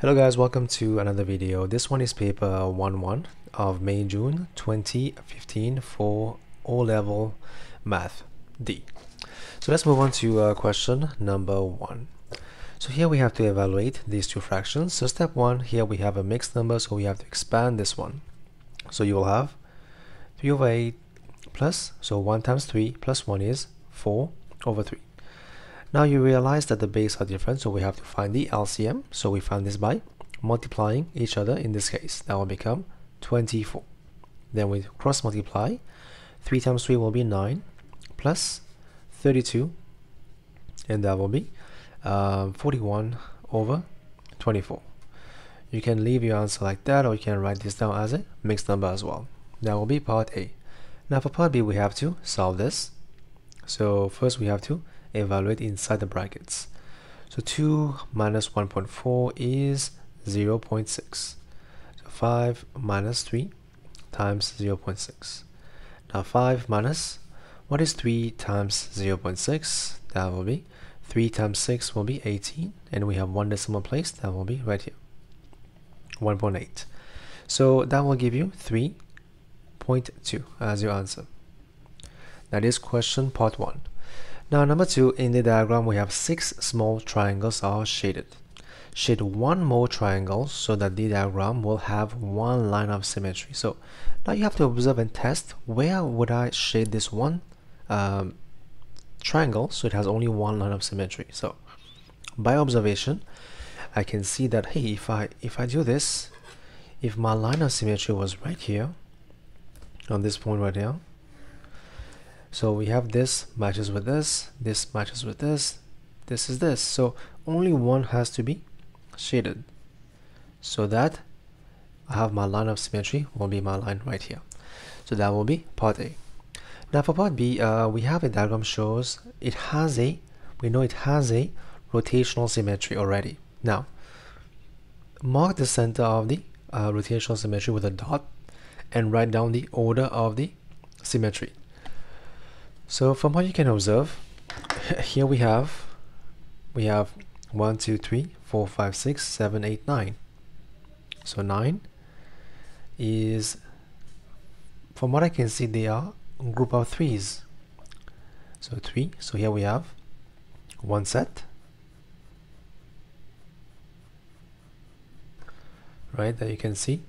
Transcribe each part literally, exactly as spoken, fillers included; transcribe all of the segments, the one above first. Hello guys, welcome to another video. This one is paper one one of May June twenty fifteen for O Level Math D. So let's move on to uh, question number one. So here we have to evaluate these two fractions. So step one, here we have a mixed number, so we have to expand this one. So you will have three over eight plus, so one times three plus one is four over three. Now you realize that the base are different, so we have to find the L C M. So we find this by multiplying each other in this case. That will become twenty-four. Then we cross multiply. three times three will be nine, plus thirty-two, and that will be uh, forty-one over twenty-four. You can leave your answer like that, or you can write this down as a mixed number as well. That will be part A. Now for part B, we have to solve this. So first we have to evaluate inside the brackets. So two minus one point four is zero point six. So five minus three times zero point six. Now five minus, what is three times zero point six? That will be three times six will be eighteen, and we have one decimal place. That will be right here, one point eight. So that will give you three point two as your answer. That is question part one. Now number two, in the diagram we have six small triangles are shaded. Shade one more triangle so that the diagram will have one line of symmetry. So now you have to observe and test, where would I shade this one um, triangle so it has only one line of symmetry. So by observation, I can see that, hey, if I, if I do this, if my line of symmetry was right here, on this point right here, so we have this matches with this, this matches with this, this is this. So only one has to be shaded so that I have my line of symmetry will be my line right here. So that will be part A. Now for part B, uh, we have a diagram shows it has a, we know it has a rotational symmetry already. Now mark the center of the uh, rotational symmetry with a dot and write down the order of the symmetry. So from what you can observe, here we have we have one, two, three, four, five, six, seven, eight, nine. So nine is, from what I can see, they are a group of threes. So three. So here we have one set. Right, that you can see.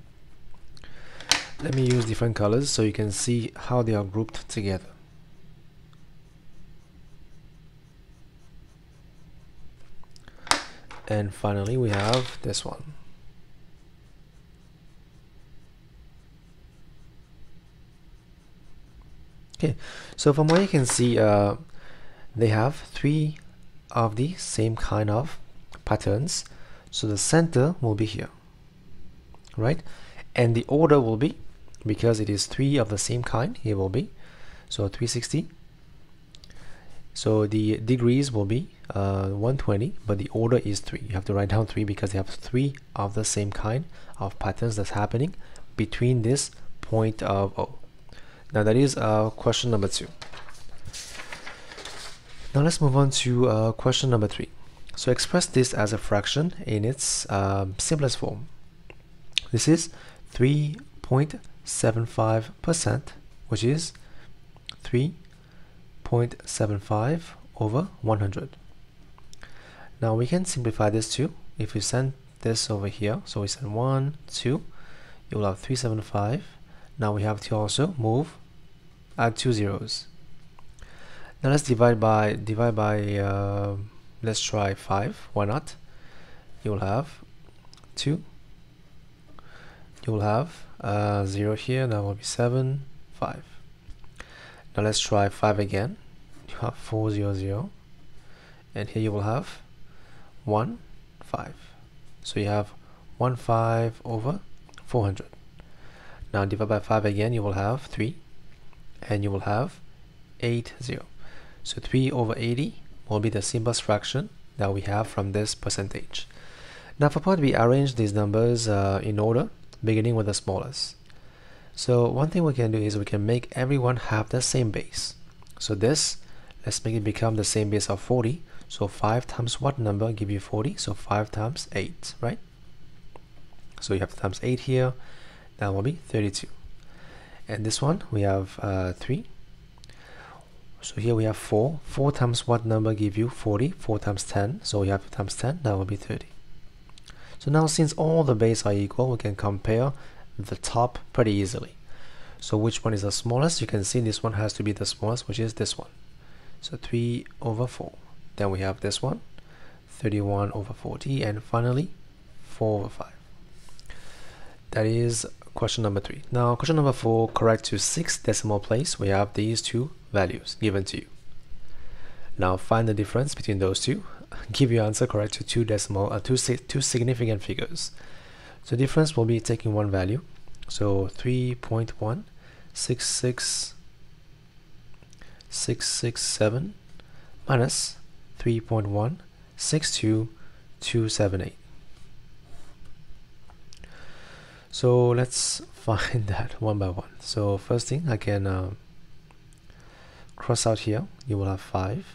Let me use different colors so you can see how they are grouped together. And finally we have this one. Okay, so from what you can see, uh, they have three of the same kind of patterns. So the center will be here, right? And the order will be, because it is three of the same kind, it will be, so three sixty. So the degrees will be uh, one twenty, but the order is three. You have to write down three because they have three of the same kind of patterns that's happening between this point of O. Now that is uh, question number two. Now let's move on to uh, question number three. So express this as a fraction in its uh, simplest form. This is three point seven five percent, which is three point seven five over one hundred. Now we can simplify this too. If we send this over here, so we send one, two, you will have three seventy-five. Now we have to also move, add two zeros. Now let's divide by, divide by uh, let's try five, why not? You will have two. You will have uh, zero here, that will be seven, five. Now let's try five again. You have four, zero, zero, and here you will have one, five. So you have one, five over four hundred. Now divide by five again. You will have three, and you will have eight, zero. So three over eighty will be the simplest fraction that we have from this percentage. Now for part B, arrange these numbers uh, in order, beginning with the smallest. So one thing we can do is we can make everyone have the same base. So this, let's make it become the same base of forty. So five times what number give you forty? So five times eight, right? So you have times eight here, that will be thirty-two. And this one we have uh, three. So here we have four. four times what number give you forty? four times ten. So we have times ten, that will be thirty. So now since all the bases are equal, we can compare the top pretty easily. So which one is the smallest? You can see this one has to be the smallest, which is this one. So three over four. Then we have this one, thirty-one over forty, and finally four over five. That is question number three. Now question number four, correct to sixth decimal place. We have these two values given to you. Now find the difference between those two. Give your answer correct to two decimal, uh, two, two significant figures. So difference will be taking one value. So three point one six six six six seven minus three point one six two two seven eight. So let's find that one by one. So first thing, I can uh, cross out here. You will have five.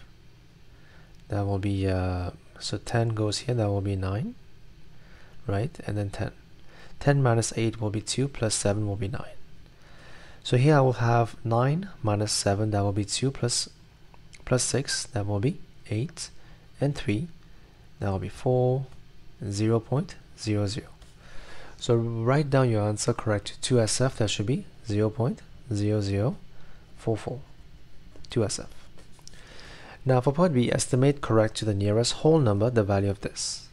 That will be uh, so ten goes here. That will be nine, right? And then ten. ten minus eight will be two, plus seven will be nine. So here I will have nine minus seven, that will be two, plus, plus six, that will be eight, and three, that will be four, zero point zero zero. So write down your answer correct to two S F, that should be zero point zero zero four four, two S F. Now for part B, estimate correct to the nearest whole number the value of this.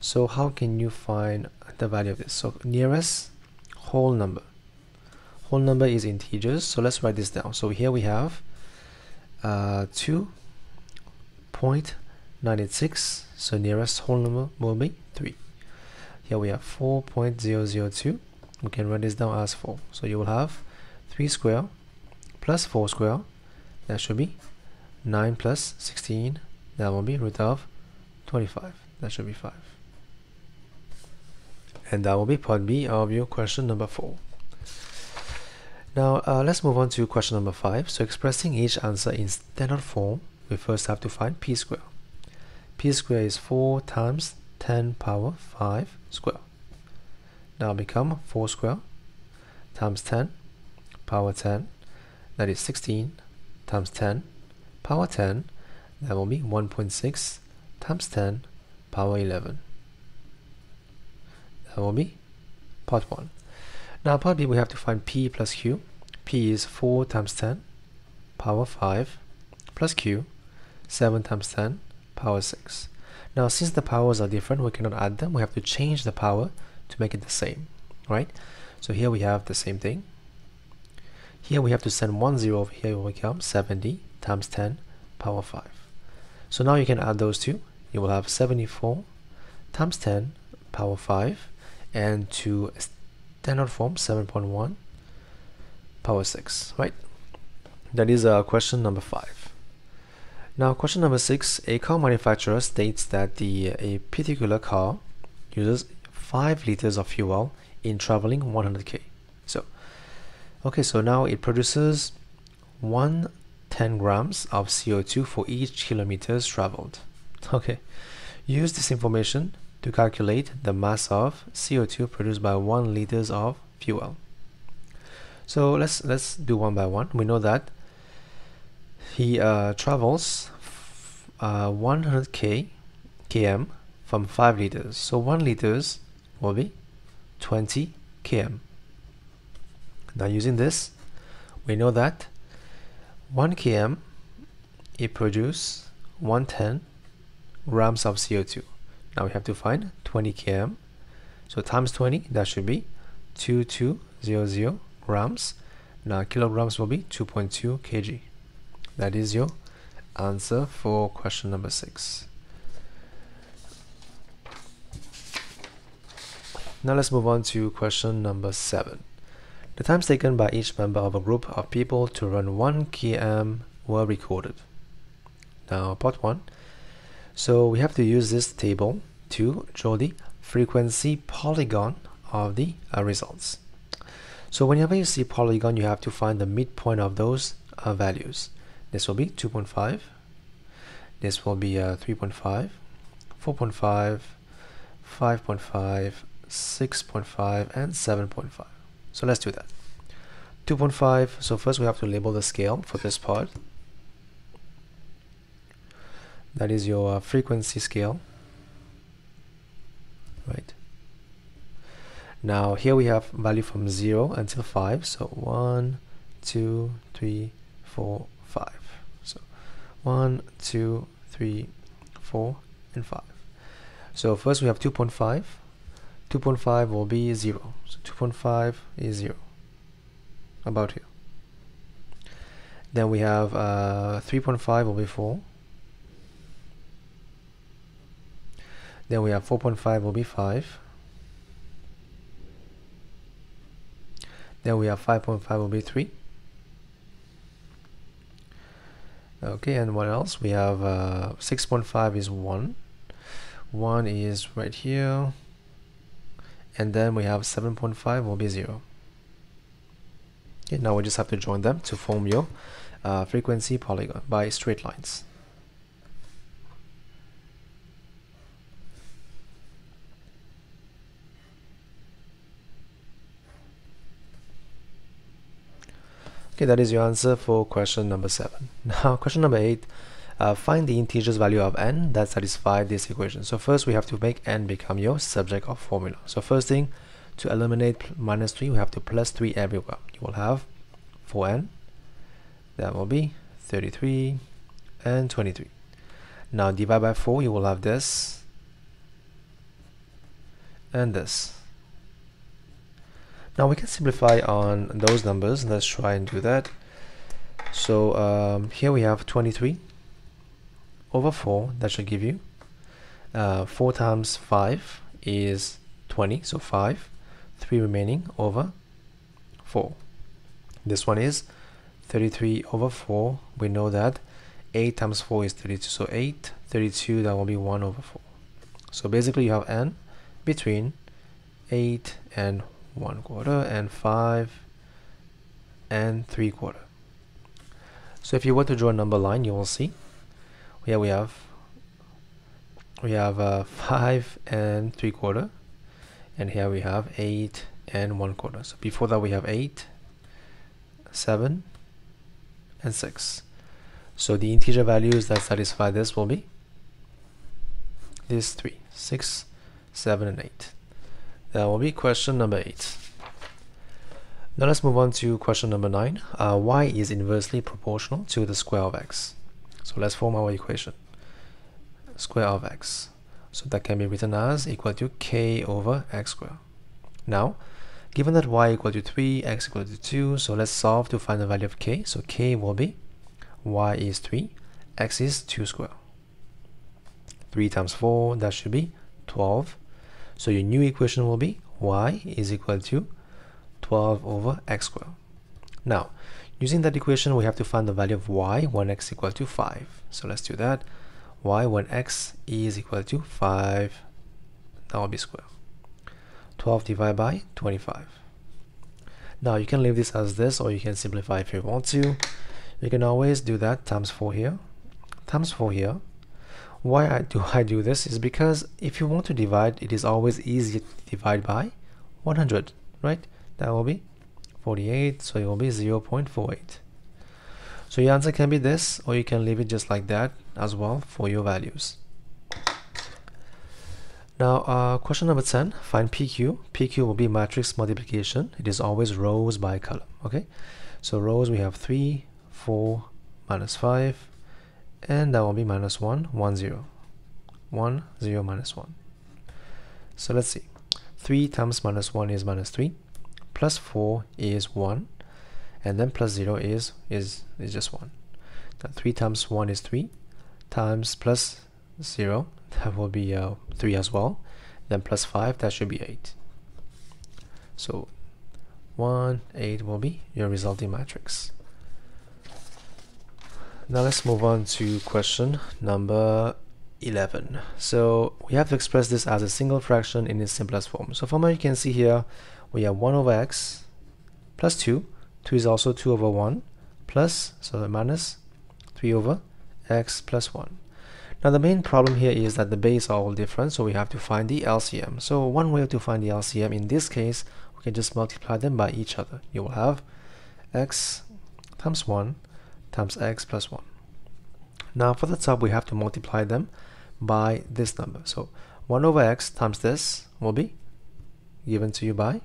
So how can you find the value of this? So nearest whole number. Whole number is integers, so let's write this down. So here we have uh, two point nine eight six, so nearest whole number will be three. Here we have four point zero zero two, we can write this down as four. So you will have three square plus four square, that should be nine plus sixteen, that will be root of twenty-five, that should be five. And that will be part B of your question number four. Now uh, let's move on to question number five. So expressing each answer in standard form, we first have to find p square. P square is four times ten power five square. Now become four square times ten power ten, that is sixteen, times ten power ten, that will be one point six, times ten power eleven. That will be part one. Now part B, we have to find P plus Q. P is four times ten power five plus Q, seven times ten power six. Now since the powers are different, we cannot add them. We have to change the power to make it the same, right? So here we have the same thing. Here we have to send one zero over here, it will become seventy times ten power five. So now you can add those two. You will have seventy-four times ten power five, and to standard form, seven point one power six, right? That is uh, question number five. Now question number six, a car manufacturer states that the a particular car uses five liters of fuel in traveling one hundred K. So okay, so now it produces one hundred ten grams of C O two for each kilometers traveled. Okay, use this information to calculate the mass of C O two produced by one liters of fuel. So let's let's do one by one. We know that he uh, travels uh, one hundred K K M from five liters. So one liters will be twenty K M. Now using this, we know that one K M it produces one hundred ten grams of C O two. Now we have to find twenty K M, so times twenty, that should be two thousand two hundred grams. Now kilograms will be two point two kilograms. That is your answer for question number six. Now let's move on to question number seven. The times taken by each member of a group of people to run one K M were recorded. Now part one. So we have to use this table to draw the frequency polygon of the uh, results. So whenever you see polygon, you have to find the midpoint of those uh, values. This will be two point five, this will be uh, three point five, four point five, five point five, six point five, and seven point five. So let's do that. two point five, so first we have to label the scale for this part. That is your uh, frequency scale, right? Now here we have value from zero until five, so one, two, three, four, five. So one, two, three, four, and five. So first we have two point five. two point five will be zero. So two point five is zero, about here. Then we have uh, three point five will be four. Then we have four point five will be five. Then we have five point five will be three. Okay, and what else? We have uh, six point five is one. one is right here. And then we have seven point five will be zero. Okay, now we just have to join them to form your uh, frequency polygon by straight lines. Okay, that is your answer for question number seven. Now, question number eight, uh, find the integers value of n that satisfy this equation. So first, we have to make n become your subject of formula. So first thing, to eliminate minus three, we have to plus three everywhere. You will have four n, that will be thirty-three, and twenty-three. Now, divide by four, you will have this, and this. Now we can simplify on those numbers. Let's try and do that. So um, here we have twenty-three over four. That should give you uh, four times five is twenty. So five, three remaining over four. This one is thirty-three over four. We know that eight times four is thirty-two. So eight, thirty-two, that will be one over four. So basically you have n between eight and one. one quarter and five and three quarter. So if you were to draw a number line, you will see here we have we have uh, five and three quarter, and here we have eight and one quarter. So before that we have eight, seven, and six. So the integer values that satisfy this will be these three, six, seven, and eight. That will be question number eight. Now let's move on to question number nine. Uh, y is inversely proportional to the square of x. So let's form our equation. Square of x. So that can be written as equal to k over x squared. Now, given that y equal to three, x equal to two, so let's solve to find the value of k. So k will be y is three, x is two squared. three times four, that should be twelve. So your new equation will be y is equal to twelve over x squared. Now, using that equation, we have to find the value of y when x equal to five. So let's do that. Y when x is equal to five, that will be square. twelve divided by twenty-five. Now, you can leave this as this, or you can simplify if you want to. You can always do that times four here, times four here. Why I do I do this is because if you want to divide, it is always easier to divide by one hundred, right? That will be forty-eight, so it will be zero point four eight. So your answer can be this, or you can leave it just like that as well for your values. Now, uh, question number ten, find P Q. P Q will be matrix multiplication. It is always rows by column, okay? So rows, we have three, four, minus five, and that will be minus one, one, zero. one, zero, minus one. So let's see. three times minus one is minus three, plus four is one, and then plus zero is, is, is just one. Now three times one is three, times plus zero, that will be uh, three as well, then plus five, that should be eight. So one, eight will be your resulting matrix. Now let's move on to question number eleven. So we have to express this as a single fraction in its simplest form. So from what you can see here, we have one over x plus two. two is also two over one plus, so minus three over x plus one. Now the main problem here is that the bases are all different, so we have to find the L C M. So one way to find the L C M in this case, we can just multiply them by each other. You will have x times one times x plus one. Now for the top, we have to multiply them by this number. So one over x times this will be given to you by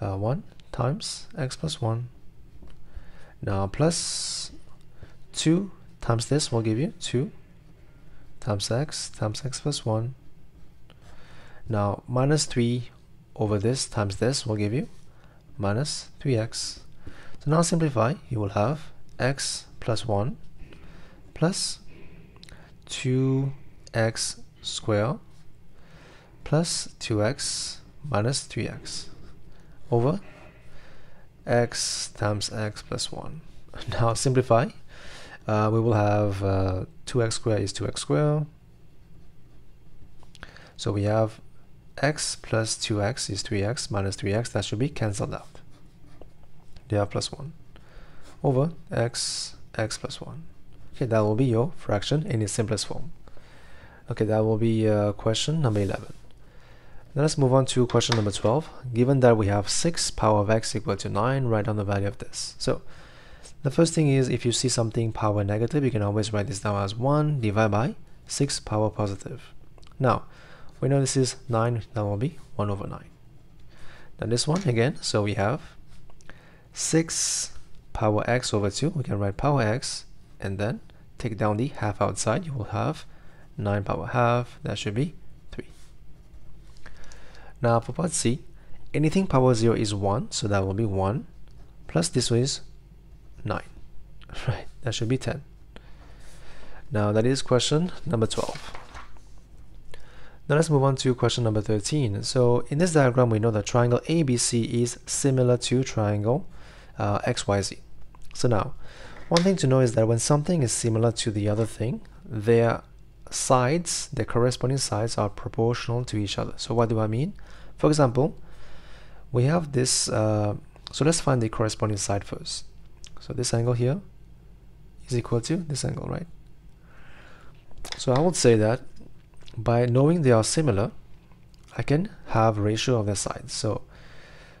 uh, one times x plus one. Now plus two times this will give you two times x times x plus one. Now minus three over this times this will give you minus three x. So now simplify, you will have x plus one plus two x squared plus two x minus three x over x times x plus one. Now simplify, uh, we will have uh, two x squared is two x squared, so we have x plus two x is three x minus three x, that should be cancelled out. You have plus one over x x plus one. Okay, that will be your fraction in its simplest form. Okay, that will be uh, question number eleven. Now let's move on to question number twelve. Given that we have six power of x equal to nine, write down the value of this. So the first thing is, if you see something power negative, you can always write this down as one divided by six power positive. Now we know this is nine, that will be one over nine. Now this one again, so we have six power x over two, we can write power x and then take down the half outside, you will have nine power half, that should be three. Now for part C, anything power zero is one, so that will be one plus this one is nine, right, that should be ten. Now that is question number twelve. Now let's move on to question number thirteen. So in this diagram we know that triangle A B C is similar to triangle uh, X Y Z. So now one thing to know is that when something is similar to the other thing, their sides, their corresponding sides are proportional to each other. So what do I mean? For example, we have this, uh, so let's find the corresponding side first. So this angle here is equal to this angle, right? So I would say that by knowing they are similar, I can have ratio of their sides. So,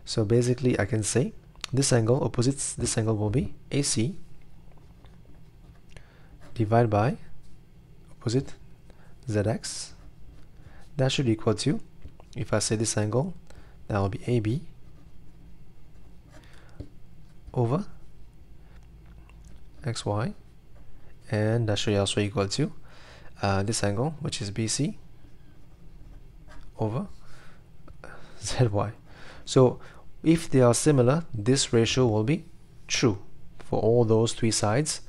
so basically I can say this angle opposite this angle will be A C divided by opposite Z X. That should equal to, if I say this angle, that will be A B over X Y, and that should also equal to Uh, this angle, which is B C over Z Y. So if they are similar, this ratio will be true for all those three sides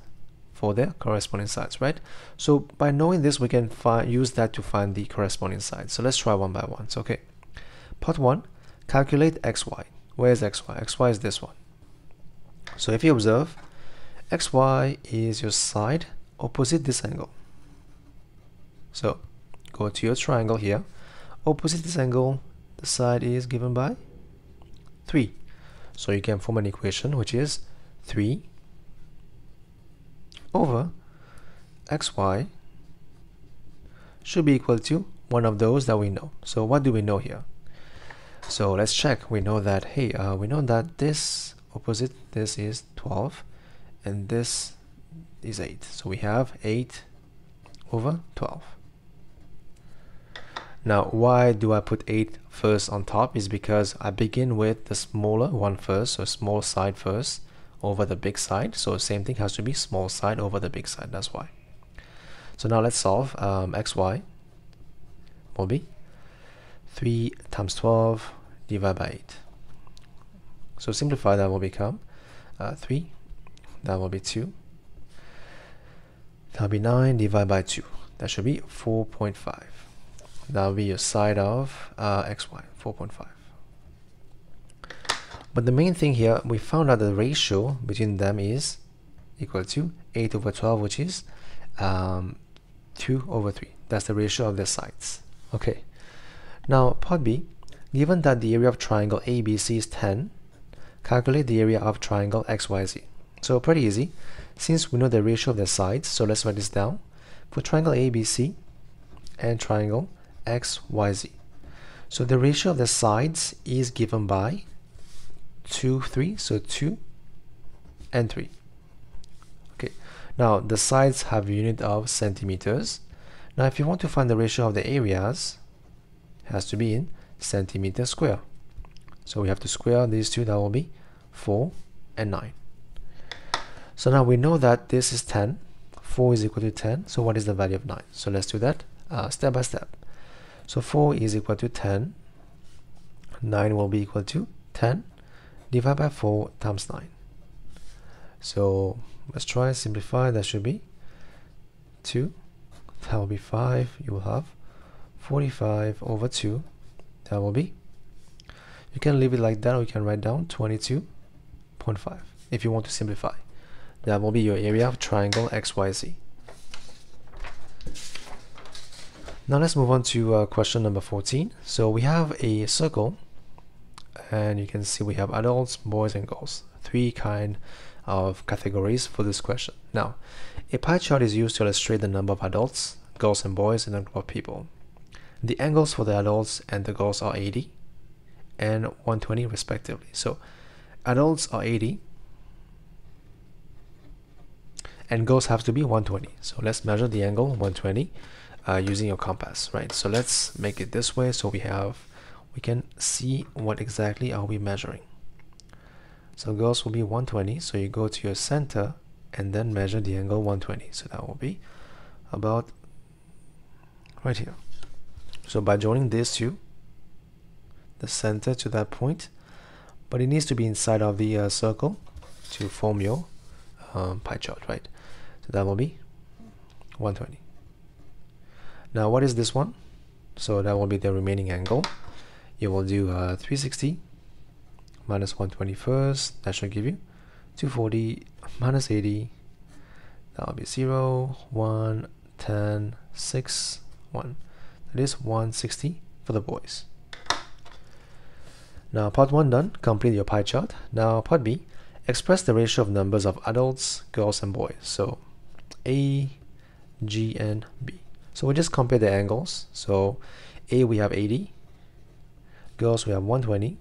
for their corresponding sides, right? So by knowing this, we can find, use that to find the corresponding sides. So let's try one by one. So, okay, part one, calculate X Y. Where is X Y? X Y is this one. So if you observe, X Y is your side opposite this angle. So go to your triangle here, opposite this angle, the side is given by three. So you can form an equation which is three over X Y should be equal to one of those that we know. So what do we know here? So let's check. We know that, hey, uh, we know that this opposite this is twelve and this is eight. So we have eight over twelve. Now why do I put eight first on top is because I begin with the smaller one first, so small side first over the big side, so same thing has to be small side over the big side, that's why. So now let's solve. um, X Y will be three times twelve divided by eight. So simplify, that will become uh, three, that will be two, that will be nine divided by two, that should be four point five. That will be your side of uh, X Y, four point five. But the main thing here, we found out the ratio between them is equal to eight over twelve, which is um, two over three. That's the ratio of the sides. Okay. Now, part B, given that the area of triangle A B C is ten, calculate the area of triangle X Y Z. So pretty easy, since we know the ratio of the sides, so let's write this down. for triangle A B C and triangle X Y Z. So the ratio of the sides is given by two, three, so two and three. Okay, now the sides have a unit of centimeters. Now if you want to find the ratio of the areas, it has to be in centimeter square. So we have to square these two, that will be four and nine. So now we know that this is ten, four is equal to ten, so what is the value of nine? So let's do that uh, step by step. So four is equal to ten, nine will be equal to ten, divided by four times nine. So let's try and simplify, that should be two, that will be five, you will have forty-five over two, that will be, you can leave it like that or you can write down twenty-two point five if you want to simplify. That will be your area of triangle X Y Z. Now let's move on to uh, question number fourteen. So we have a circle and you can see we have adults, boys and girls, three kind of categories for this question. Now a pie chart is used to illustrate the number of adults, girls and boys in a group of people. The angles for the adults and the girls are eighty and one hundred twenty respectively. So adults are eighty and girls have to be one hundred twenty. So let's measure the angle one hundred twenty uh, using your compass, right? So let's make it this way so we have we can see what exactly are we measuring. So girls will be one hundred twenty, so you go to your center and then measure the angle one hundred twenty. So that will be about right here. So by joining these two, the center to that point, but it needs to be inside of the uh, circle to form your um, pie chart, right? So that will be one hundred twenty. Now what is this one? So that will be the remaining angle. You will do uh, three hundred sixty minus one hundred twenty first, that should give you two hundred forty minus eighty, that will be zero, one, ten, six, one. That is one hundred sixty for the boys. Now part one done, complete your pie chart. Now part B, express the ratio of numbers of adults, girls and boys. So A, G and B. So we just compare the angles. So A we have eighty, girls we have one hundred twenty,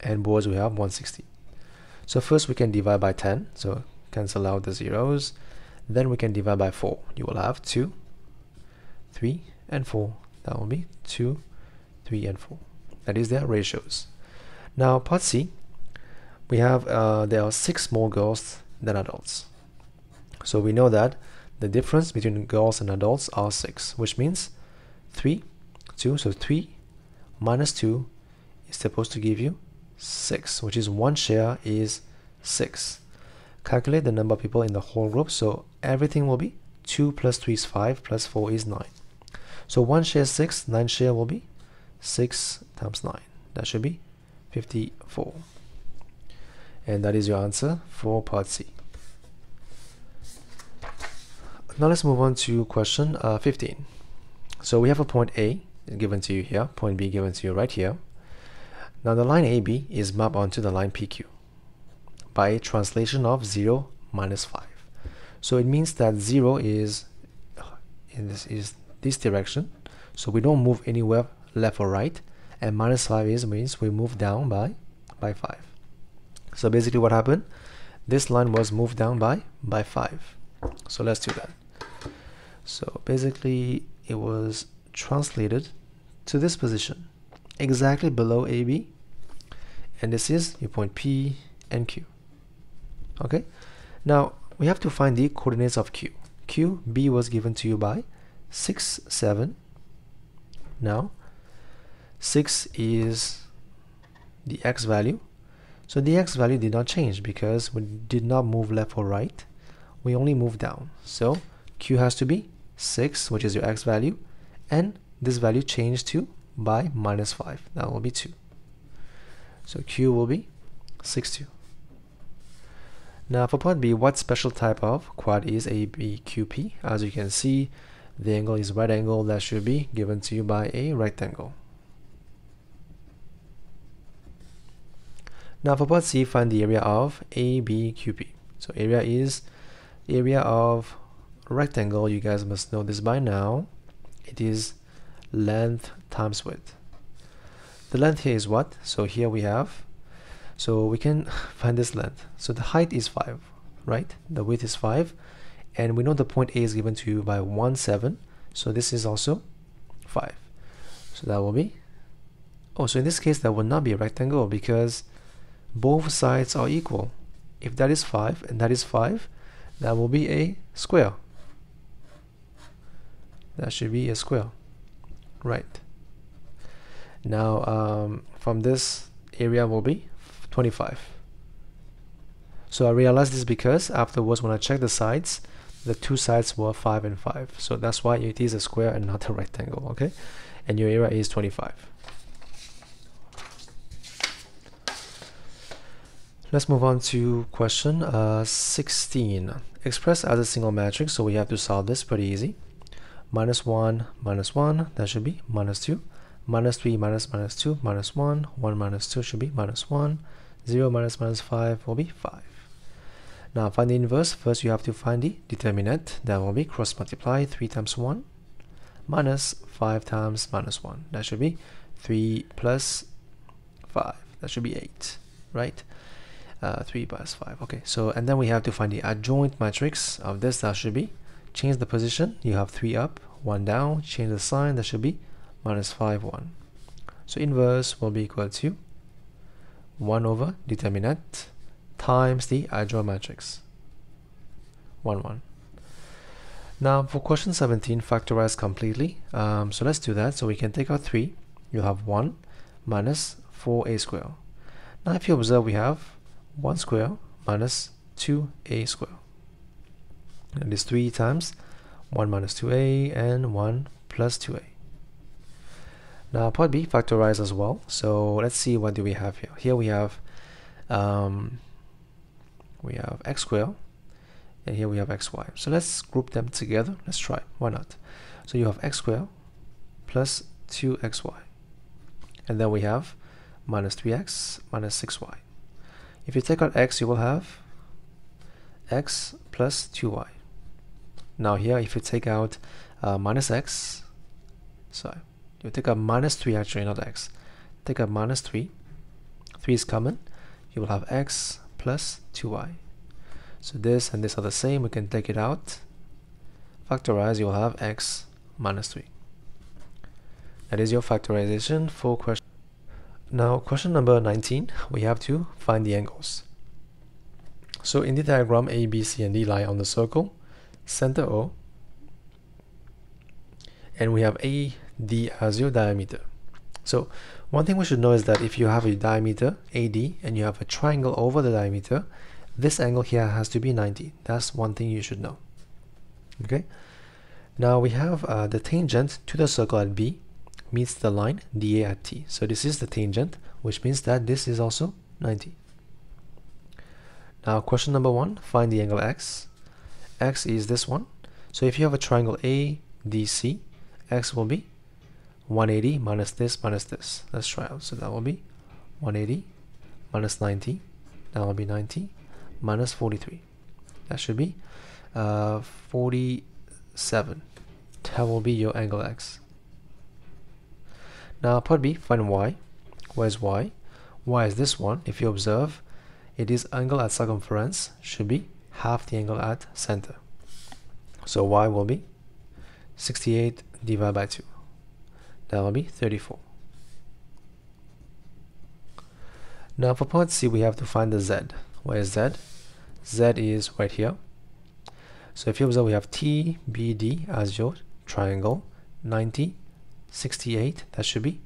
and boys we have one hundred sixty. So first we can divide by ten, so cancel out the zeros. Then we can divide by four. You will have two, three and four. That will be two, three and four. That is their ratios. Now part C, we have uh, there are six more girls than adults. So we know that the difference between girls and adults are six, which means three, two, so three minus two is supposed to give you six, which is one share is six. Calculate the number of people in the whole group, so everything will be two plus three is five plus four is nine. So one share is six, nine share will be six times nine, that should be fifty-four, and that is your answer for part C. Now let's move on to question uh, fifteen. So we have a point A given to you here, point B given to you right here. Now the line A B is mapped onto the line P Q by a translation of zero minus five. So it means that zero is in this is this direction, so we don't move anywhere left or right, and minus five is means we move down by by five. So basically what happened, this line was moved down by by five. So let's do that. So basically it was translated to this position exactly below A B, and this is your point P and Q. Okay, now we have to find the coordinates of Q. Q, B was given to you by six, seven. Now six is the x value, so the x value did not change because we did not move left or right, we only moved down. So Q has to be six, which is your x value, and this value changed to by minus five, that will be two. So Q will be six, two. Now for part B, what special type of quad is A B Q P? As you can see, the angle is right angle, that should be given to you by a rectangle. Now for part C, find the area of A B Q P. So area is area of rectangle, you guys must know this by now, it is length times width. The length here is what? So here we have, so we can find this length. So the height is five, right? The width is five, and we know the point A is given to you by one, seven, so this is also five. So that will be, oh, so in this case that would not be a rectangle because both sides are equal. If that is five and that is five, that will be a square. That should be a square, right? Now um, from this area will be twenty-five. So I realized this because afterwards when I checked the sides, the two sides were five and five, so that's why it is a square and not a rectangle, okay? And your area is twenty-five. Let's move on to question uh, sixteen. Express as a single matrix, so we have to solve this pretty easy. Minus one, minus one, that should be minus two. Minus three, minus minus two, minus one. one minus two should be minus one. zero minus minus five will be five. Now find the inverse. First you have to find the determinant. That will be cross multiply three times one minus five times minus one. That should be three plus five. That should be eight, right? Uh, three plus five, okay. So and then we have to find the adjoint matrix of this. That should be, change the position, you have three up, one down, change the sign, that should be minus five, one. So inverse will be equal to one over determinant times the adjoint matrix, one, one. Now for question seventeen, factorize completely. Um, so let's do that. So we can take out three, you'll have one minus four a squared. Now if you observe, we have one squared minus two a squared. And this three times one minus two a and one plus two a. Now part B, factorize as well. So let's see, what do we have here? Here we have um, we have x squared, and here we have x y. So let's group them together. Let's try. Why not? So you have x squared plus two x y. And then we have minus three x minus six y. If you take out x, you will have x plus two y. Now here, if you take out uh, minus x, sorry, you take out minus three, actually not x. Take out minus three, three is common, you will have x plus two y. So this and this are the same, we can take it out. Factorize, you will have x minus three. That is your factorization for question. Now question number nineteen, we have to find the angles. So in the diagram, A, B, C and D lie on the circle, center O, and we have A, D as your diameter. So one thing we should know is that if you have a diameter A D and you have a triangle over the diameter, this angle here has to be ninety. That's one thing you should know, okay? Now we have uh, the tangent to the circle at B meets the line D A at T. So this is the tangent, which means that this is also ninety. Now question number one, find the angle X. X is this one. So if you have a triangle A D C, X will be one eighty minus this minus this. Let's try out. So that will be one eighty minus ninety. That will be ninety minus forty-three. That should be uh, forty-seven. That will be your angle X. Now part B, find y. Where's y? Y is this one. If you observe, it is angle at circumference, should be half the angle at center. So y will be sixty-eight divided by two. That will be thirty-four. Now for part C, we have to find the z. Where is z? Z is right here. So if you observe, we have T B D as your triangle, ninety, sixty-eight, that should be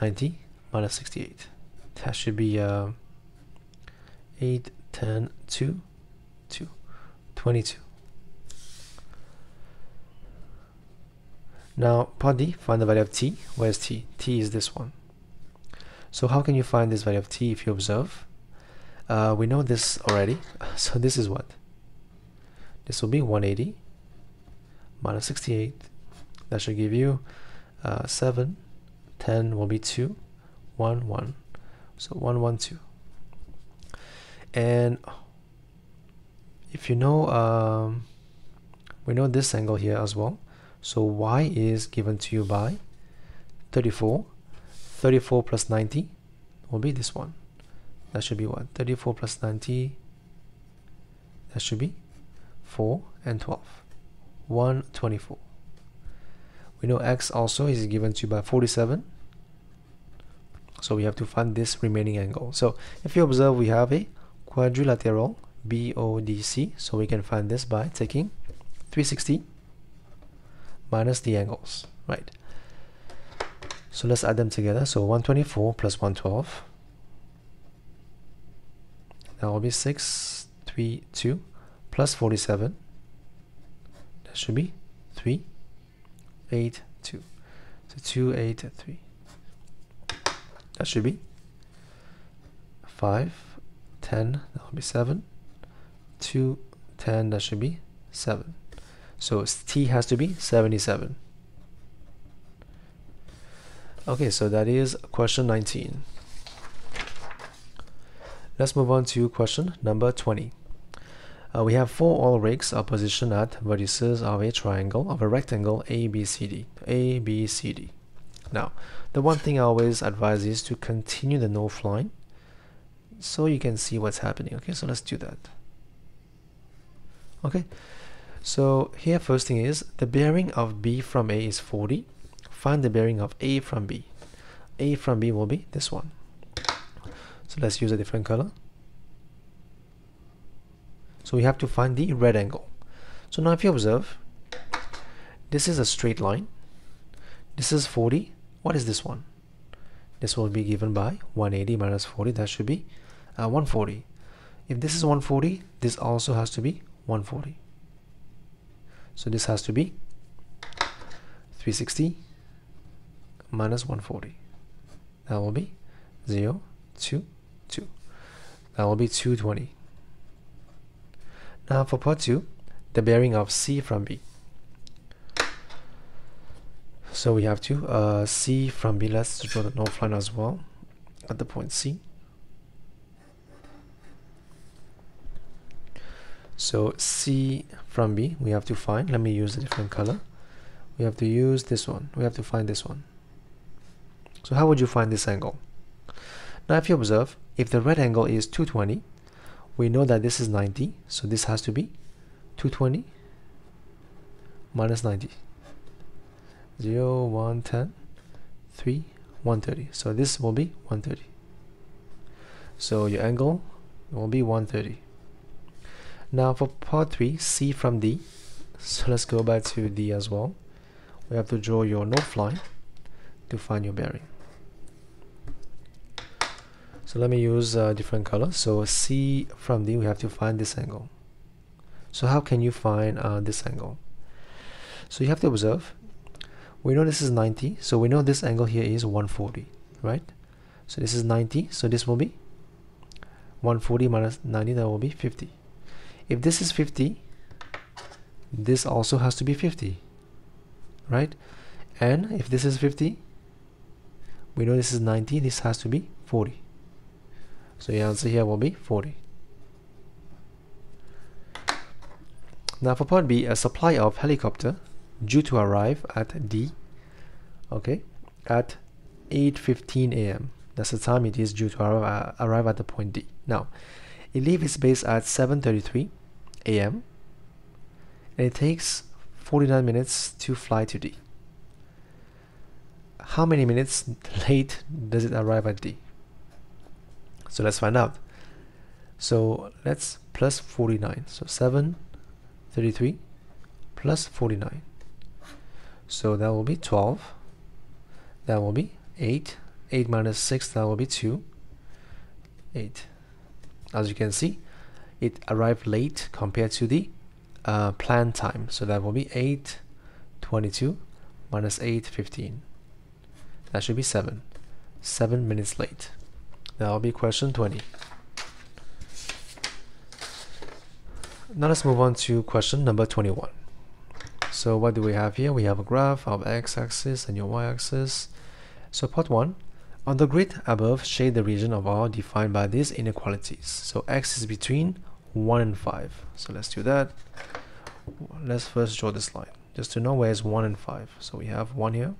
ninety minus sixty-eight. That should be uh, eight, ten, two, two, twenty-two. Now part D, find the value of T. Where's T? T is this one. So how can you find this value of T? If you observe, uh, we know this already, so this is what? This will be one eighty minus sixty-eight. That should give you Uh, seven, ten will be two, one, one, so one, one, two. And if you know um, we know this angle here as well. So y is given to you by thirty-four. thirty-four plus ninety will be this one. That should be what? thirty-four plus ninety, that should be four and twelve. one hundred twenty-four. We know x also is given to you by forty-seven. So we have to find this remaining angle. So if you observe, we have a quadrilateral B O D C. So we can find this by taking three hundred sixty minus the angles, right? So let's add them together. So one hundred twenty-four plus one hundred twelve. That will be six hundred thirty-two plus forty-seven. That should be three hundred eighty-two. So two hundred eighty-three. That should be five, ten, that will be seven, two, ten, that should be seven. So T has to be seventy-seven. Okay, so that is question nineteen. Let's move on to question number twenty. Uh, we have four oil rigs are positioned at vertices of a triangle of a rectangle A B C D. A B C D. Now, the one thing I always advise is to continue the north line so you can see what's happening. Okay, so let's do that. Okay, so here first thing is the bearing of B from A is forty. Find the bearing of A from B. A from B will be this one. So let's use a different color. So we have to find the red angle. So now if you observe, this is a straight line. This is forty. What is this one? This will be given by one hundred eighty minus forty. That should be uh, one hundred forty. If this is one hundred forty, this also has to be one hundred forty. So this has to be three hundred sixty minus one hundred forty. That will be zero, two, two. That will be two hundred twenty. Now for part two, the bearing of C from B. So we have to uh, C from B, let's draw the north line as well at the point C. So C from B we have to find, let me use a different color. We have to use this one, we have to find this one. So how would you find this angle? Now if you observe, if the red angle is two hundred twenty, we know that this is ninety, so this has to be two hundred twenty minus ninety. zero, one hundred ten, three, one hundred thirty. So this will be one hundred thirty. So your angle will be one hundred thirty. Now for part three, C from D. So let's go back to D as well. We have to draw your north line to find your bearing. So let me use a different color. So C from D, we have to find this angle. So how can you find uh, this angle? So you have to observe. We know this is ninety, so we know this angle here is one hundred forty, right? So this is ninety, so this will be one hundred forty minus ninety, that will be fifty. If this is fifty, this also has to be fifty, right? And if this is fifty, we know this is ninety, this has to be forty. So your answer here will be forty. Now for part B, a supply of helicopter due to arrive at D, okay, at eight fifteen A M That's the time it is due to arrive, uh, arrive at the point D. Now, it leaves its base at seven thirty-three A M and it takes forty-nine minutes to fly to D. How many minutes late does it arrive at D? So let's find out. So let's plus forty-nine. So seven thirty-three plus forty-nine. So that will be twelve, that will be eight, eight minus six, that will be two, eight. As you can see, it arrived late compared to the uh, planned time. So that will be eight twenty-two minus eight fifteen. That should be seven, seven minutes late. That will be question twenty. Now let's move on to question number twenty-one. So what do we have here? We have a graph of x-axis and your y-axis. So part one, on the grid above, shade the region of R defined by these inequalities. So x is between one and five. So let's do that. let's first draw this line just to know where's one and five. So we have one here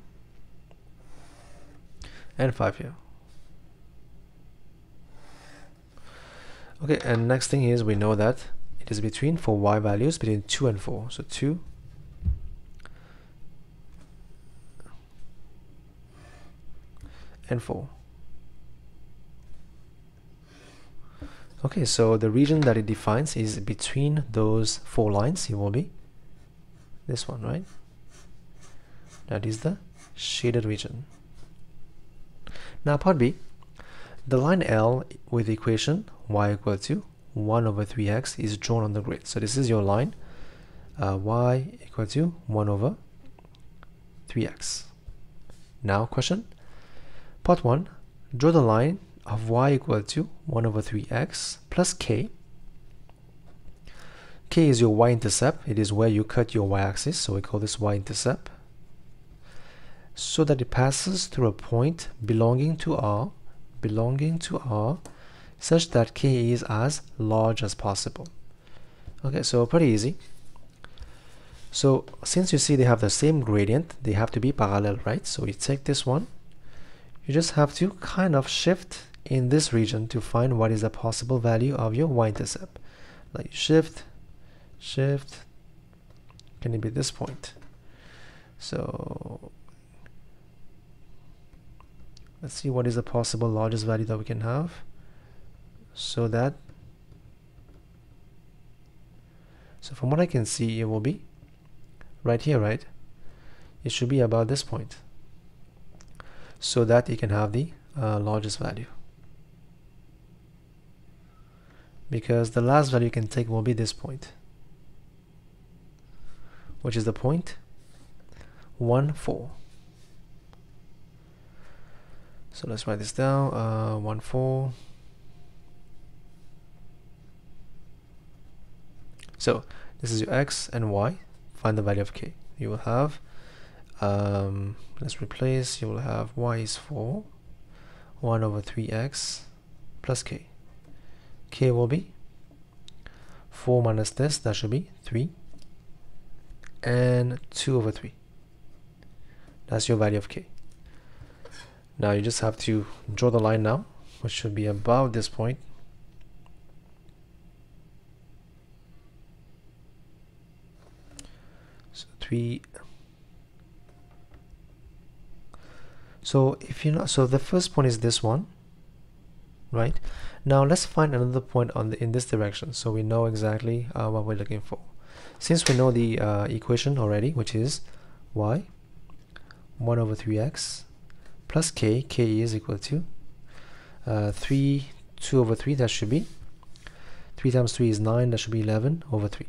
and five here. Okay, and next thing is we know that it is between, for y values, between two and four. So two and four. Okay, so the region that it defines is between those four lines. It will be this one, right? That is the shaded region. Now part B, the line L with the equation y equal to one over three x is drawn on the grid. So this is your line, uh, y equal to one over three x. Now question, part one, draw the line of y equal to one over three x plus k. K is your y-intercept, it is where you cut your y-axis, so we call this y-intercept, so that it passes through a point belonging to R, belonging to R, such that k is as large as possible. Okay, so pretty easy. So since you see they have the same gradient, they have to be parallel, right? So you take this one, you just have to kind of shift in this region to find what is the possible value of your y-intercept. Like shift, shift, can it be this point? So let's see what is the possible largest value that we can have, so that, so from what I can see, it will be right here, right? It should be about this point, so that you can have the uh, largest value, because the last value you can take will be this point, which is the point one, four. So let's write this down, uh, one, four. So this is your x and y, find the value of k. You will have, um, let's replace, you will have y is four, one over three x plus k. K will be four minus this, that should be three, and two over three. That's your value of k. Now you just have to draw the line now, which should be about this point. So three. So if you know, so the first point is this one, right? Now let's find another point on the in this direction, so we know exactly uh, what we're looking for. Since we know the uh, equation already, which is y one over three x. Plus k, k is equal to uh, three, two over three, that should be three times three is nine, that should be eleven over three.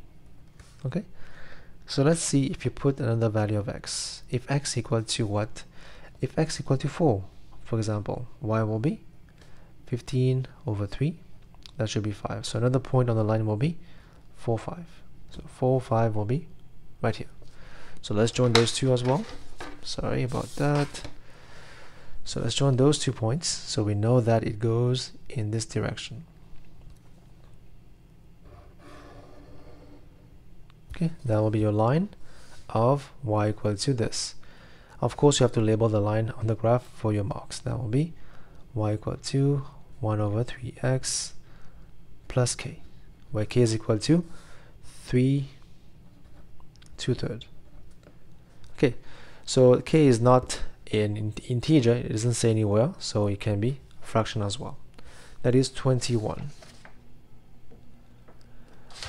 Okay, so let's see if you put another value of x. If x equal to what? If x equal to four, for example, y will be fifteen over three, that should be five. So another point on the line will be four, five. So four, five will be right here. So let's join those two as well. Sorry about that. So let's join those two points, so we know that it goes in this direction. Okay, that will be your line of y equal to this. Of course, you have to label the line on the graph for your marks. That will be y equal to one over three x plus k, where k is equal to three, two thirds. Okay, so k is not an integer, it doesn't say anywhere, so it can be a fraction as well. That is twenty-one.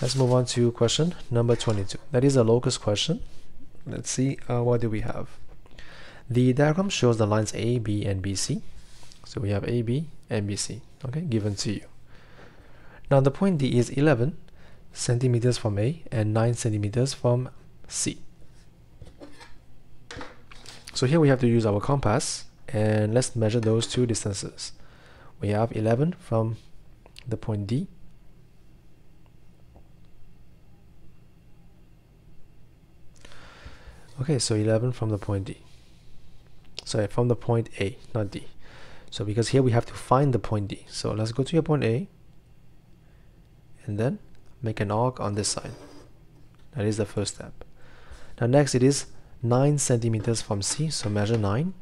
Let's move on to question number twenty-two. That is a locus question. Let's see uh, what do we have. The diagram shows the lines A, B, and B C. So we have A, B, and B C, okay, given to you. Now the point D is eleven centimeters from A and nine centimeters from C. So here we have to use our compass, and let's measure those two distances. We have eleven from the point D okay so eleven from the point D sorry from the point A, not D, so because here we have to find the point D. So let's go to your point A and then make an arc on this side. That is the first step. Now next it is nine centimeters from C, so measure nine.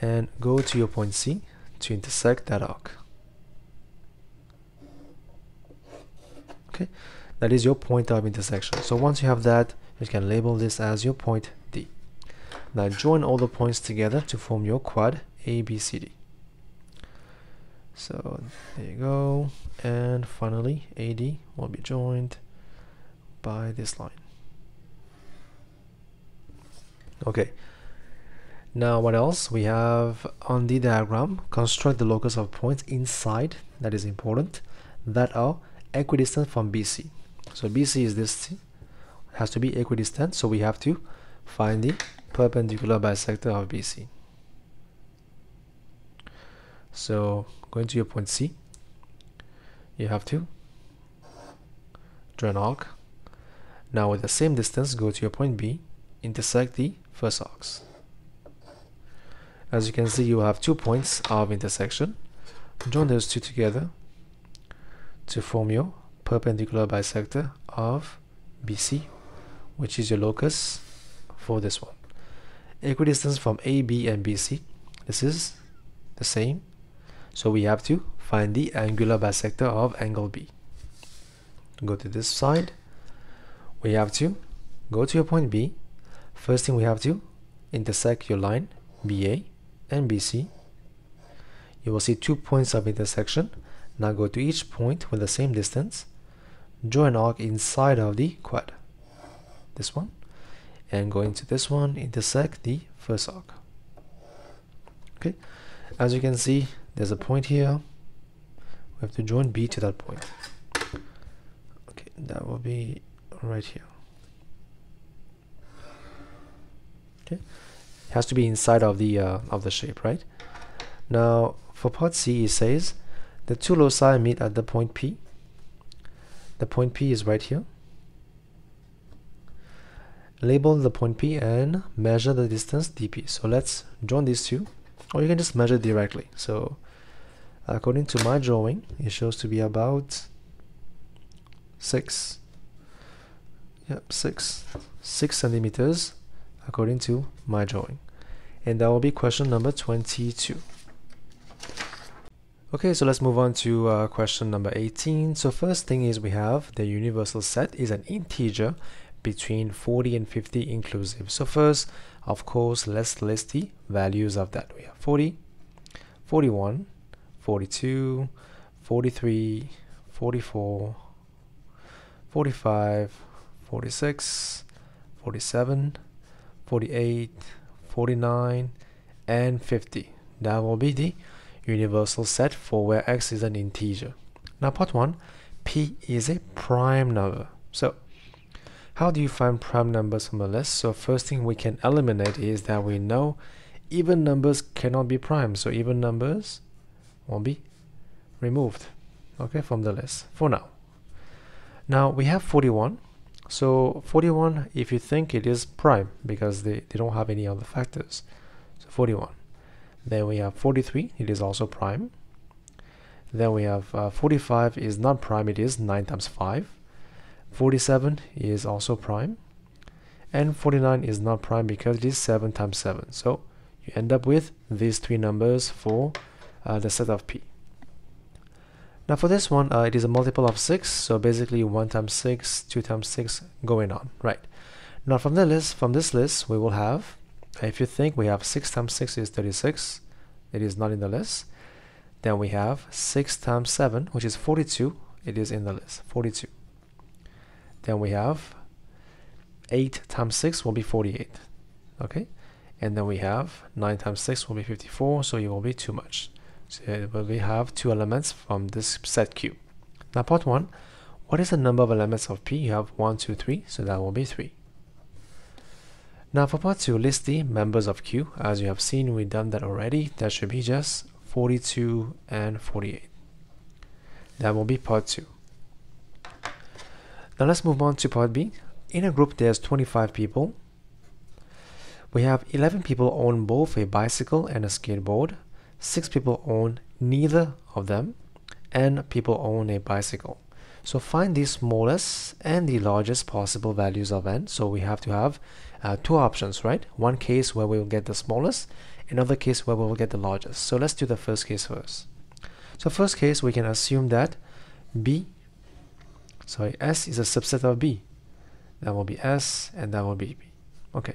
And go to your point C to intersect that arc. Okay, that is your point of intersection. So once you have that, you can label this as your point D. Now join all the points together to form your quad A B C D. So there you go, and finally A D will be joined by this line. Okay, now what else? We have on the diagram, construct the locus of points inside, that is important, that are equidistant from B C. So B C is this thing, has to be equidistant, so we have to find the perpendicular bisector of B C. So going to your point C, you have to draw an arc. Now with the same distance, go to your point B, intersect the first arcs. As you can see, you have two points of intersection. Join those two together to form your perpendicular bisector of B C, which is your locus for this one. Equidistance from A B and B C, this is the same, so we have to find the angular bisector of angle B. Go to this side, we have to go to your point B. First thing, we have to intersect your line B A and B C. You will see two points of intersection. Now go to each point with the same distance, draw an arc inside of the quad, this one, and go into this one, intersect the first arc. Okay, as you can see, there's a point here, we have to join B to that point. Okay, that will be right here. Okay, it has to be inside of the uh, of the shape, right? Now for part C, it says the two loci meet at the point P. The point P is right here. Label the point P and measure the distance D P. So let's join these two, or you can just measure directly. So according to my drawing, it shows to be about six. Yep, six. Six centimeters according to my drawing. And that will be question number twenty-two. Okay, so let's move on to uh, question number eighteen. So first thing is, we have the universal set is an integer between forty and fifty inclusive. So first, of course, let's list the values of that. We have forty, forty-one, forty-two, forty-three, forty-four, forty-five, forty-six, forty-seven, forty-eight, forty-nine, and fifty. That will be the universal set for where x is an integer. Now part one, P is a prime number. So how do you find prime numbers from the list? So first thing we can eliminate is that we know even numbers cannot be prime, so even numbers will be removed, okay, from the list for now. Now we have forty-one. So forty-one, if you think, it is prime because they, they don't have any other factors, so forty-one. Then we have forty-three, it is also prime. Then we have uh, forty-five is not prime, it is nine times five. forty-seven is also prime. And forty-nine is not prime because it is seven times seven. So you end up with these three numbers for uh, the set of P. Now for this one, uh, it is a multiple of six. So basically one times six, two times six, going on, right? Now from the list, from this list, we will have, if you think, we have six times six is thirty-six, it is not in the list. Then we have six times seven, which is forty-two, it is in the list, forty-two. Then we have eight times six will be forty-eight, okay? And then we have nine times six will be fifty-four, so it will be too much. So we have two elements from this set Q. Now part one, what is the number of elements of P? You have one, two, three, so that will be three. Now for part two, list the members of Q. As you have seen, we've done that already. That should be just forty-two and forty-eight. That will be part two. Now let's move on to part B. In a group, there's twenty-five people. We have eleven people own both a bicycle and a skateboard. six people own neither of them, and people own a bicycle. So find the smallest and the largest possible values of n. So we have to have uh, two options, right? One case where we will get the smallest, another case where we will get the largest. So let's do the first case first. So first case, we can assume that b, sorry, s is a subset of b. That will be s, and that will be b. Okay,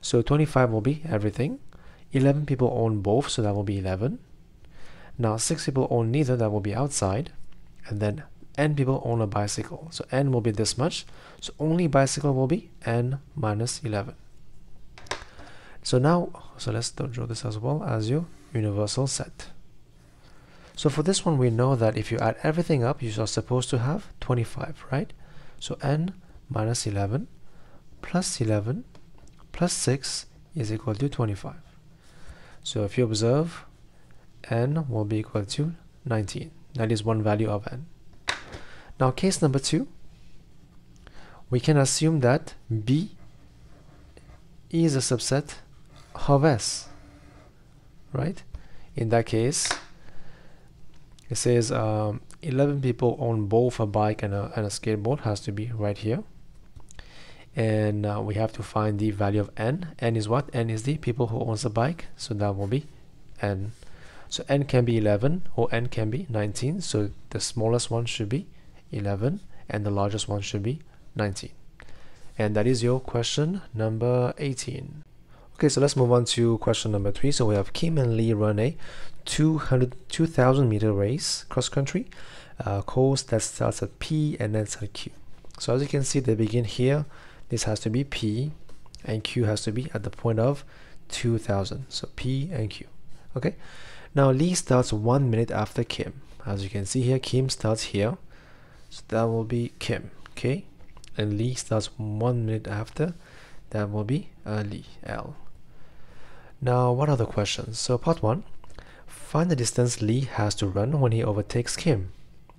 so twenty-five will be everything. eleven people own both, so that will be eleven. Now six people own neither, that will be outside, and then n people own a bicycle, so n will be this much, so only bicycle will be n minus eleven. So now, so let's draw this as well as your universal set. So for this one, we know that if you add everything up, you are supposed to have twenty-five, right? So n minus eleven plus eleven plus six is equal to twenty-five. So if you observe, n will be equal to nineteen. That is one value of n. Now case number two, we can assume that b is a subset of s, right? In that case, it says um, eleven people own both a bike and a, and a skateboard, has to be right here. And uh, we have to find the value of n. n is what? n is the people who owns a bike, so that will be n. So n can be eleven or n can be nineteen, so the smallest one should be eleven and the largest one should be nineteen. And that is your question number eighteen. Okay, so let's move on to question number three. So we have Kim and Lee run a two thousand meter race cross country uh, course that starts at P and ends at Q. So as you can see, they begin here. This has to be P and Q has to be at the point of two thousand. So P and Q. Okay, now Lee starts one minute after Kim. As you can see here, Kim starts here. So that will be Kim, okay? And Lee starts one minute after. That will be uh, Lee, L. Now, what are the questions? So part one, find the distance Lee has to run when he overtakes Kim.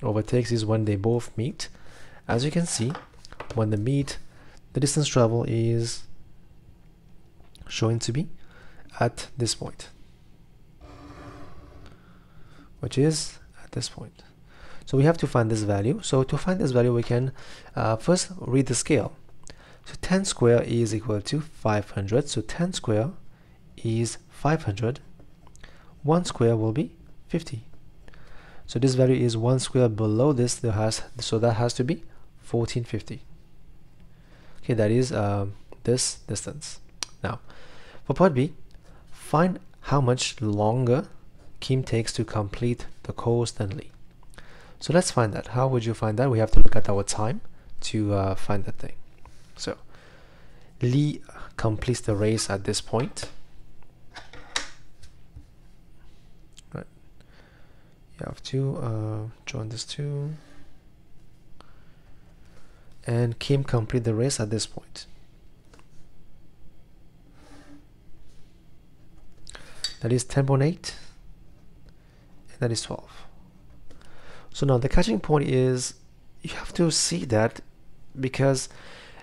Overtakes is when they both meet. As you can see, when they meet, the distance travel is shown to be at this point, which is at this point. So we have to find this value. So to find this value, we can uh, first read the scale. So ten square is equal to five hundred. So ten square is five hundred. one square will be fifty. So this value is one square below this. There has, so that has to be fourteen fifty. Okay, that is uh, this distance. Now, for part B, find how much longer Kim takes to complete the course than Lee. So let's find that. How would you find that? We have to look at our time to uh, find that thing. So Lee completes the race at this point. Right. You have to uh, join this two. And Kim completes the race at this point. That is ten point eight. And that is twelve. So now the catching point is, you have to see that because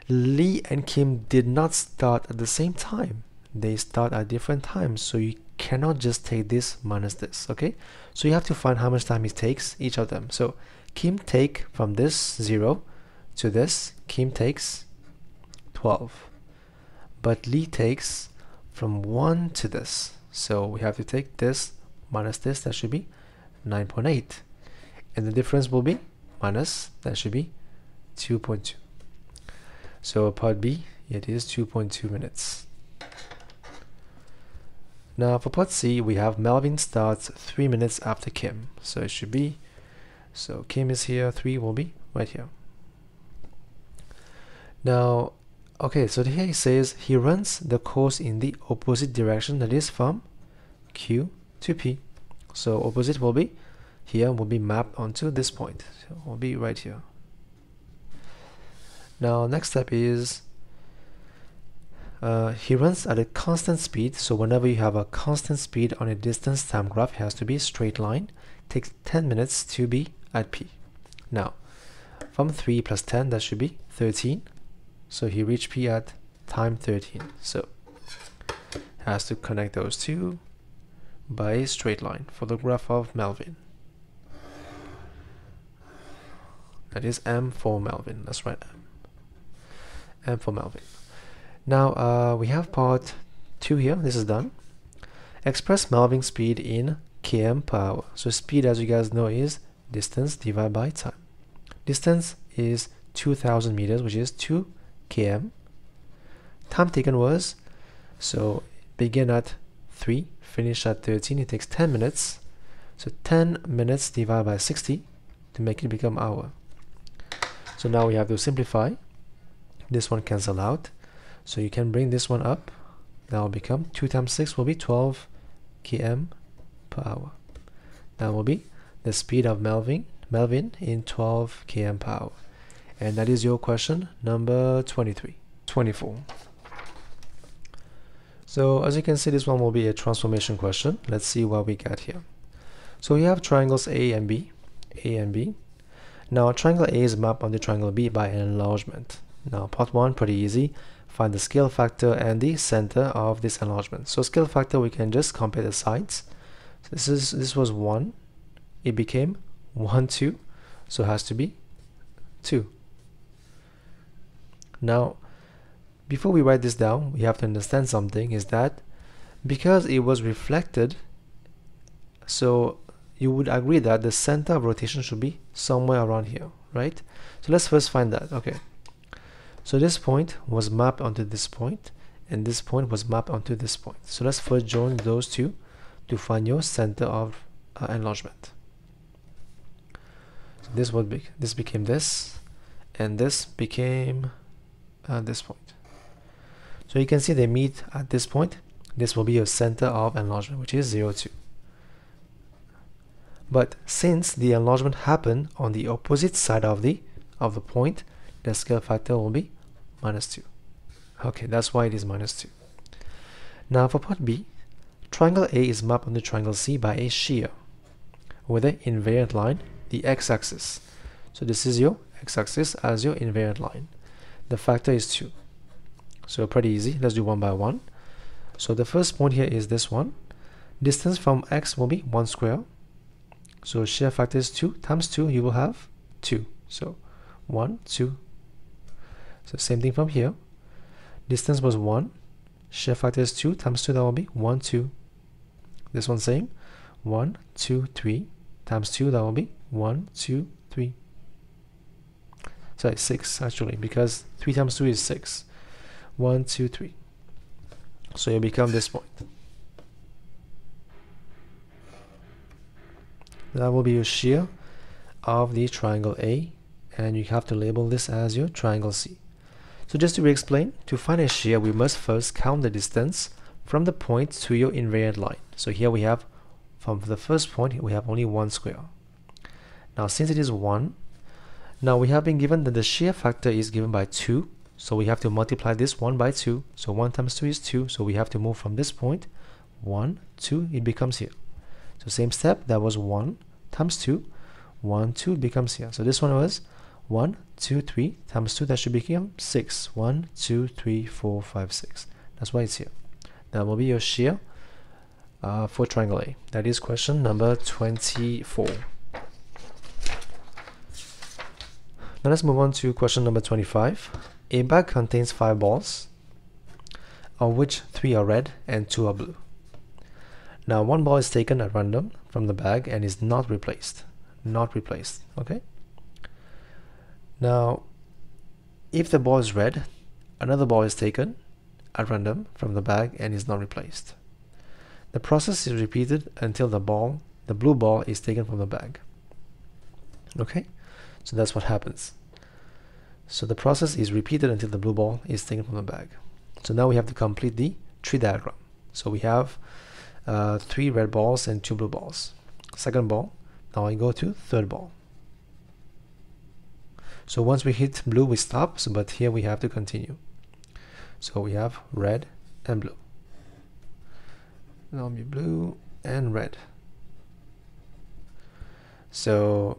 Lee and Kim did not start at the same time. They start at different times. So you cannot just take this minus this, okay? So you have to find how much time it takes, each of them. So Kim take from this zero to this, Kim takes twelve. But Lee takes from one to this. So we have to take this minus this, that should be nine point eight. And the difference will be minus, that should be two point two. So part B, it is two point two minutes. Now for part C, we have Melvin starts three minutes after Kim. So it should be, so Kim is here, three will be right here. Now, okay, so here he says he runs the course in the opposite direction, that is from Q to P. So opposite will be here, will be mapped onto this point, so it will be right here. Now next step is uh, he runs at a constant speed. So whenever you have a constant speed on a distance time graph, it has to be a straight line. It takes ten minutes to be at P. Now from three plus ten, that should be thirteen. So he reached P at time thirteen. So has to connect those two by a straight line for the graph of Melvin. That is M for Melvin. Let's write M. M for Melvin. Now uh, we have part two here. This is done. Express Melvin speed in km per hour. So speed, as you guys know, is distance divided by time. Distance is two thousand meters, which is two kilometers. Time taken was, so begin at three, finish at thirteen. It takes ten minutes. So ten minutes divided by sixty to make it become hour. So now we have to simplify. This one cancel out. So you can bring this one up. That will become two times six will be twelve kilometers per hour. That will be the speed of Melvin, Melvin in twelve kilometers per hour. And that is your question number twenty-three, twenty-four. So as you can see, this one will be a transformation question. Let's see what we got here. So we have triangles A and B, A and B. Now triangle A is mapped on the triangle B by enlargement. Now part one, pretty easy. Find the scale factor and the center of this enlargement. So scale factor, we can just compare the sides. So this is this was one, it became one two, so it has to be two. Now, before we write this down, we have to understand something is that because it was reflected, so you would agree that the center of rotation should be somewhere around here, right? So let's first find that. Okay. So this point was mapped onto this point, and this point was mapped onto this point. So let's first join those two to find your center of uh, enlargement. So this would be this became this, and this became uh, this point. So you can see they meet at this point. This will be your center of enlargement, which is zero two. But since the enlargement happened on the opposite side of the of the point, the scale factor will be minus two. Okay, that's why it is minus two. Now for part B, triangle A is mapped on the triangle C by a shear with an invariant line, the x-axis. So this is your x-axis as your invariant line. The factor is two. So pretty easy. Let's do one by one. So the first point here is this one. Distance from x will be one square. So shear factor is two times two. You will have two. So one, two. So same thing from here. Distance was one. Shear factor is two times two. That will be one, two. This one same. one, two, three times two. That will be one, two, three. Sorry, six actually, because three times two is six. one, two, three. So you become this point. That will be your shear of the triangle A. And you have to label this as your triangle C. So just to re-explain, to find a shear, we must first count the distance from the point to your invariant line. So here we have, from the first point, we have only one square. Now since it is one, now we have been given that the shear factor is given by two, so we have to multiply this one by two. So one times two is two, so we have to move from this point, one, two, it becomes here. So same step, that was one times two, one, two becomes here. So this one was one, two, three times two, that should become six. one, two, three, four, five, six. That's why it's here. That will be your shear uh, for triangle A. That is question number twenty-four. Now let's move on to question number twenty-five. A bag contains five balls, of which three are red and two are blue. Now one ball is taken at random from the bag and is not replaced. Not replaced. Okay. Now, if the ball is red, another ball is taken at random from the bag and is not replaced. The process is repeated until the ball, the blue ball, is taken from the bag. Okay, so that's what happens. So the process is repeated until the blue ball is taken from the bag. So now we have to complete the tree diagram. So we have uh, three red balls and two blue balls. Second ball. Now I go to third ball. So once we hit blue, we stop, so, but here we have to continue. So we have red and blue. Now be blue and red. So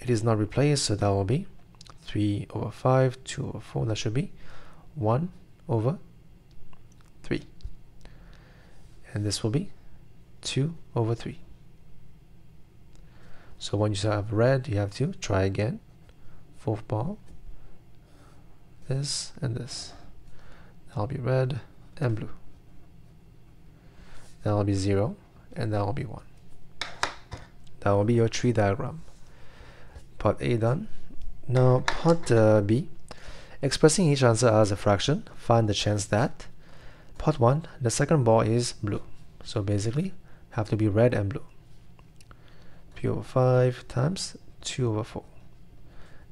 it is not replaced, so that will be three over five, two over four, that should be one over three. And this will be two over three. So when you have red, you have two. Try again. Fourth ball. This and this. That'll be red and blue. That'll be zero, and that'll be one. That will be your tree diagram. Part A done. Now part uh, B. Expressing each answer as a fraction, find the chance that. Part one, the second ball is blue. So basically, have to be red and blue. three over five times two over four.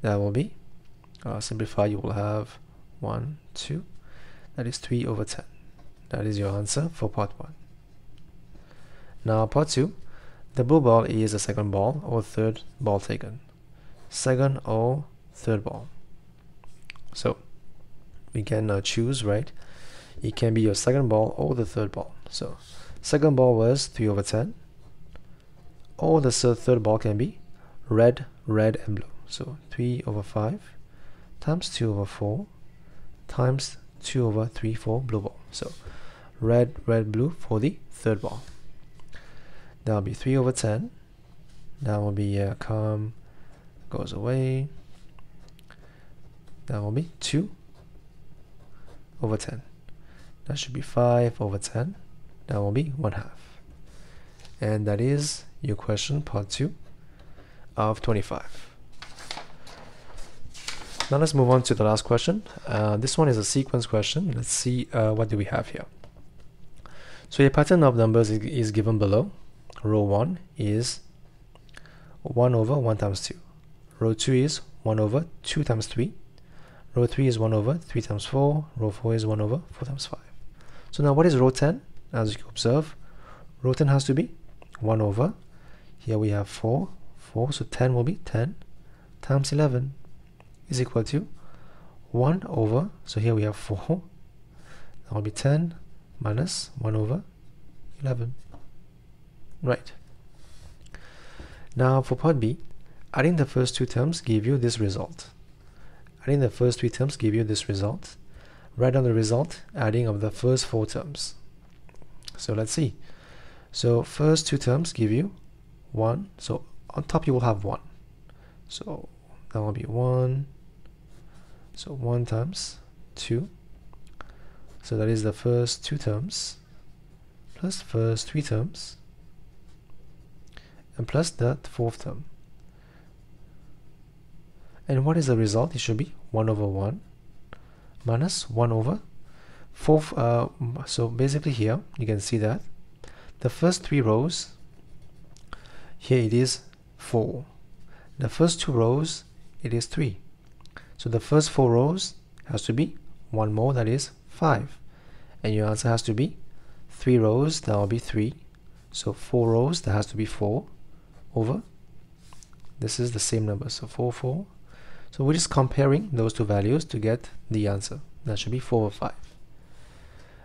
That will be, uh, simplify, you will have one, two. That is three over ten. That is your answer for part one. Now part two, the blue ball is the second ball or third ball taken. Second or third ball. So we can uh, choose, right? It can be your second ball or the third ball. So second ball was three over ten. Or the third ball can be red, red, and blue. So three over five times two over four times two over three for blue ball. So red, red, blue for the third ball. That will be three over ten. That will be uh, come, goes away. That will be two over ten. That should be five over ten. That will be one half. And that is your question part two of twenty-five. Now let's move on to the last question. Uh, this one is a sequence question. Let's see uh, what do we have here. So a pattern of numbers is, is given below. Row one is one over one times two. Row two is one over two times three. Row three is one over three times four. Row four is one over four times five. So now what is row ten? As you can observe, row ten has to be one over. Here we have four, four. So ten will be ten times eleven is equal to one over. So here we have four. That will be ten minus one over eleven. Right. Now for part B, adding the first two terms give you this result. Adding the first three terms give you this result. Write down the result adding of the first four terms. So let's see. So first two terms give you one. So on top you will have one. So that will be one. So one times two. So that is the first two terms plus first three terms. And plus that fourth term. And what is the result? It should be one over one minus one over four. Uh, so basically here you can see that the first three rows, here it is four. The first two rows, it is three. So the first four rows has to be one more, that is five. And your answer has to be three rows, that will be three. So four rows, that has to be four. Over, this is the same number, so four, four. So we're just comparing those two values to get the answer. That should be four over five.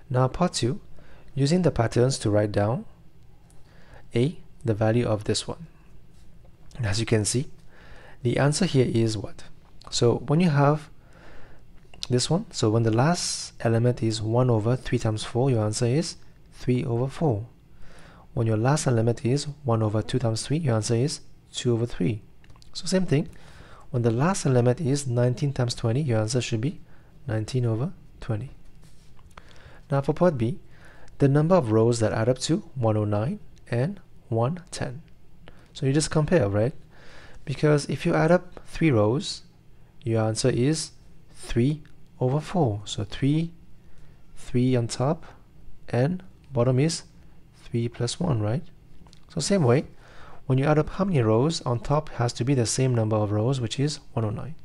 Now part two, using the patterns to write down A, the value of this one. And as you can see, the answer here is what? So when you have this one, so when the last element is one over three times four, your answer is three over four. When your last element is one over two times three, your answer is two over three. So same thing. When the last element is nineteen times twenty, your answer should be nineteen over twenty. Now for part B, the number of rows that add up to one oh nine and one ten. So you just compare, right? Because if you add up three rows, your answer is three over four. So three, three on top, and bottom is three plus one, right? So same way, when you add up how many rows, on top has to be the same number of rows, which is one oh nine.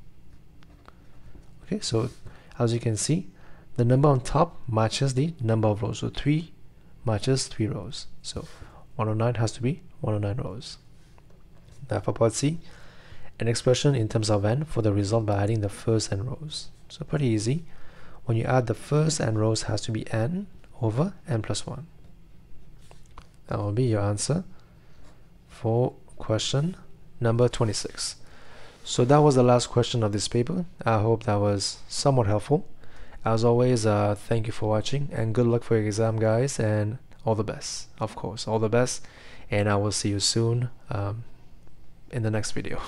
Okay, so as you can see, the number on top matches the number of rows. So three matches three rows. So one oh nine has to be one oh nine rows. Now for part C, an expression in terms of n for the result by adding the first n rows. So pretty easy. When you add the first n rows, has to be n over n plus one. That will be your answer for question number twenty-six. So that was the last question of this paper. I hope that was somewhat helpful. As always, uh, thank you for watching and good luck for your exam, guys, and all the best, of course, all the best, and I will see you soon um, in the next video.